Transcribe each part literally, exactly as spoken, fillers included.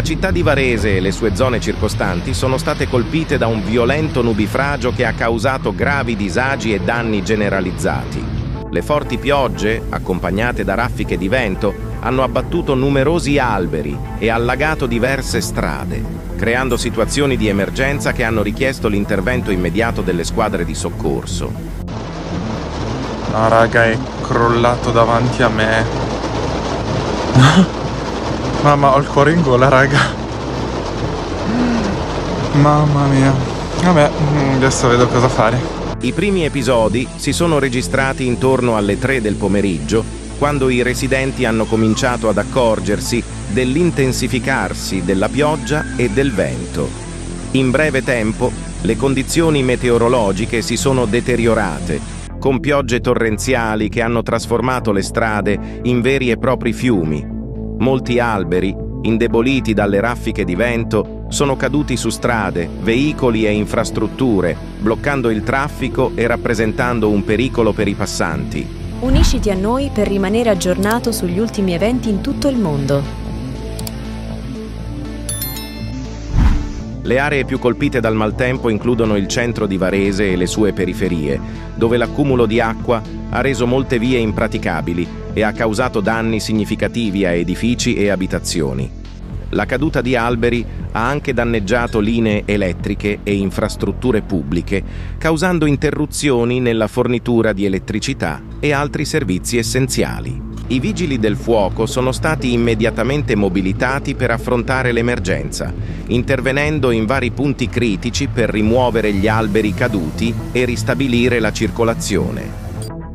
La città di Varese e le sue zone circostanti sono state colpite da un violento nubifragio che ha causato gravi disagi e danni generalizzati. Le forti piogge, accompagnate da raffiche di vento, hanno abbattuto numerosi alberi e allagato diverse strade, creando situazioni di emergenza che hanno richiesto l'intervento immediato delle squadre di soccorso. La raga è crollato davanti a me. Mamma, ho il cuore in gola, raga. Mamma mia. Vabbè, adesso vedo cosa fare. I primi episodi si sono registrati intorno alle tre del pomeriggio, quando i residenti hanno cominciato ad accorgersi dell'intensificarsi della pioggia e del vento. In breve tempo, le condizioni meteorologiche si sono deteriorate, con piogge torrenziali che hanno trasformato le strade in veri e propri fiumi. Molti alberi, indeboliti dalle raffiche di vento, sono caduti su strade, veicoli e infrastrutture, bloccando il traffico e rappresentando un pericolo per i passanti. Unisciti a noi per rimanere aggiornato sugli ultimi eventi in tutto il mondo. Le aree più colpite dal maltempo includono il centro di Varese e le sue periferie, dove l'accumulo di acqua ha reso molte vie impraticabili e ha causato danni significativi a edifici e abitazioni. La caduta di alberi ha anche danneggiato linee elettriche e infrastrutture pubbliche, causando interruzioni nella fornitura di elettricità e altri servizi essenziali. I vigili del fuoco sono stati immediatamente mobilitati per affrontare l'emergenza, intervenendo in vari punti critici per rimuovere gli alberi caduti e ristabilire la circolazione.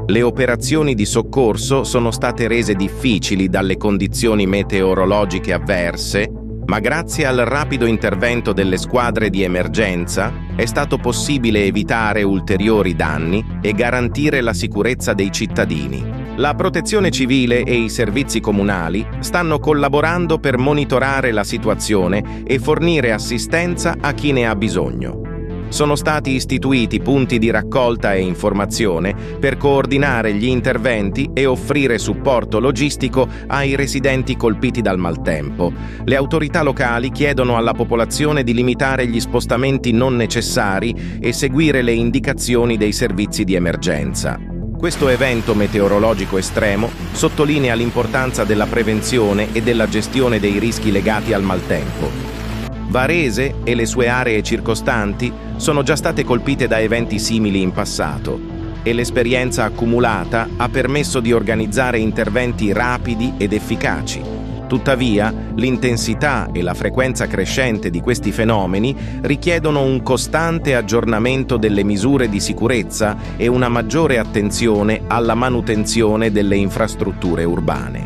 Le operazioni di soccorso sono state rese difficili dalle condizioni meteorologiche avverse, ma grazie al rapido intervento delle squadre di emergenza è stato possibile evitare ulteriori danni e garantire la sicurezza dei cittadini. La Protezione Civile e i servizi comunali stanno collaborando per monitorare la situazione e fornire assistenza a chi ne ha bisogno. Sono stati istituiti punti di raccolta e informazione per coordinare gli interventi e offrire supporto logistico ai residenti colpiti dal maltempo. Le autorità locali chiedono alla popolazione di limitare gli spostamenti non necessari e seguire le indicazioni dei servizi di emergenza. Questo evento meteorologico estremo sottolinea l'importanza della prevenzione e della gestione dei rischi legati al maltempo. Varese e le sue aree circostanti sono già state colpite da eventi simili in passato e l'esperienza accumulata ha permesso di organizzare interventi rapidi ed efficaci. Tuttavia, l'intensità e la frequenza crescente di questi fenomeni richiedono un costante aggiornamento delle misure di sicurezza e una maggiore attenzione alla manutenzione delle infrastrutture urbane.